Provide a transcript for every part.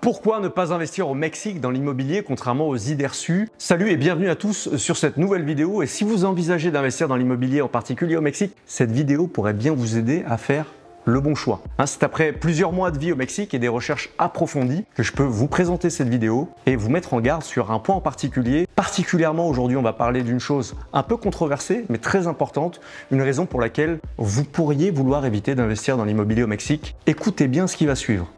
Pourquoi ne pas investir au Mexique dans l'immobilier contrairement aux idées reçues? Salut et bienvenue à tous sur cette nouvelle vidéo. Et si vous envisagez d'investir dans l'immobilier, en particulier au Mexique, cette vidéo pourrait bien vous aider à faire le bon choix. C'est après plusieurs mois de vie au Mexique et des recherches approfondies que je peux vous présenter cette vidéo et vous mettre en garde sur un point en particulier. Particulièrement aujourd'hui, on va parler d'une chose un peu controversée mais très importante, une raison pour laquelle vous pourriez vouloir éviter d'investir dans l'immobilier au Mexique. Écoutez bien ce qui va suivre.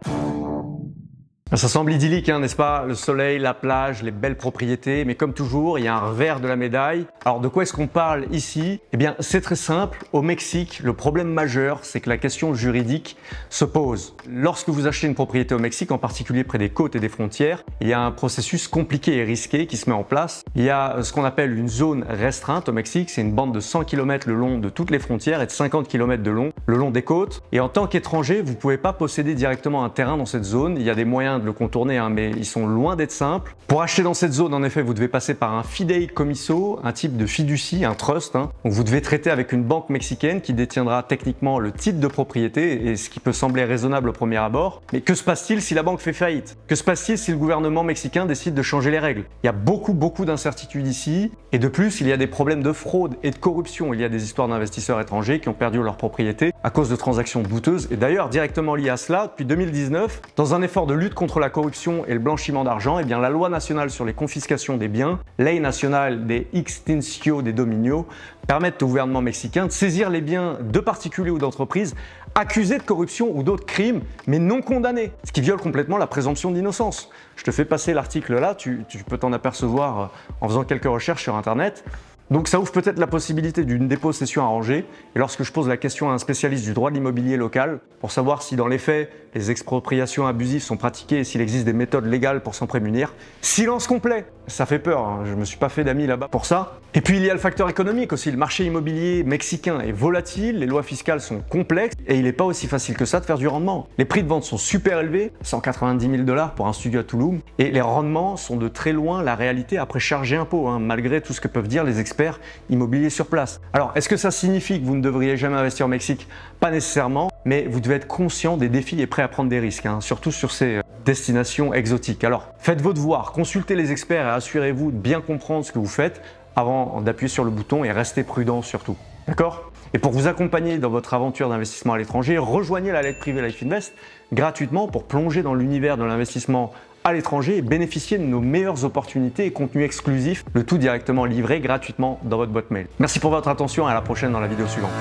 Ça semble idyllique, n'est-ce pas? Le soleil, la plage, les belles propriétés, mais comme toujours, il y a un revers de la médaille. Alors de quoi est-ce qu'on parle ici? Eh bien, c'est très simple. Au Mexique, le problème majeur, c'est que la question juridique se pose. Lorsque vous achetez une propriété au Mexique, en particulier près des côtes et des frontières, il y a un processus compliqué et risqué qui se met en place. Il y a ce qu'on appelle une zone restreinte au Mexique. C'est une bande de 100 km le long de toutes les frontières et de 50 km le long des côtes. Et en tant qu'étranger, vous ne pouvez pas posséder directement un terrain dans cette zone. Il y a des moyens de le contourner, mais ils sont loin d'être simples. Pour acheter dans cette zone, en effet, vous devez passer par un fideicomiso, un type de fiducie, un trust. Donc vous devez traiter avec une banque mexicaine qui détiendra techniquement le titre de propriété, et ce qui peut sembler raisonnable au premier abord. Mais que se passe-t-il si la banque fait faillite? Que se passe-t-il si le gouvernement mexicain décide de changer les règles? Il y a beaucoup d'incertitudes ici, et de plus, il y a des problèmes de fraude et de corruption. Il y a des histoires d'investisseurs étrangers qui ont perdu leur propriété à cause de transactions douteuses, et d'ailleurs directement liées à cela. Depuis 2019, dans un effort de lutte contre la corruption et le blanchiment d'argent, et bien la loi nationale sur les confiscations des biens, Ley Nacional de Extinción de Dominio, permettent au gouvernement mexicain de saisir les biens de particuliers ou d'entreprises accusés de corruption ou d'autres crimes, mais non condamnés, ce qui viole complètement la présomption d'innocence. Je te fais passer l'article là, tu peux t'en apercevoir en faisant quelques recherches sur internet. Donc ça ouvre peut-être la possibilité d'une dépossession arrangée. Et lorsque je pose la question à un spécialiste du droit de l'immobilier local pour savoir si dans les faits les expropriations abusives sont pratiquées et s'il existe des méthodes légales pour s'en prémunir, silence complet. Ça fait peur, je me suis pas fait d'amis là-bas pour ça. Et puis il y a le facteur économique aussi. Le marché immobilier mexicain est volatile, les lois fiscales sont complexes et il n'est pas aussi facile que ça de faire du rendement. Les prix de vente sont super élevés, 190 000 $ pour un studio à Tulum, et les rendements sont de très loin la réalité après charges et impôts, malgré tout ce que peuvent dire les experts immobilier sur place. Alors, est-ce que ça signifie que vous ne devriez jamais investir au Mexique? Pas nécessairement, mais vous devez être conscient des défis et prêt à prendre des risques, surtout sur ces destinations exotiques. Alors, faites vos devoirs, consultez les experts et assurez-vous de bien comprendre ce que vous faites avant d'appuyer sur le bouton, et restez prudent surtout. D'accord? Et pour vous accompagner dans votre aventure d'investissement à l'étranger, rejoignez la lettre privée LifeInvest gratuitement pour plonger dans l'univers de l'investissement à l'étranger et bénéficier de nos meilleures opportunités et contenus exclusifs, le tout directement livré gratuitement dans votre boîte mail. Merci pour votre attention et à la prochaine dans la vidéo suivante.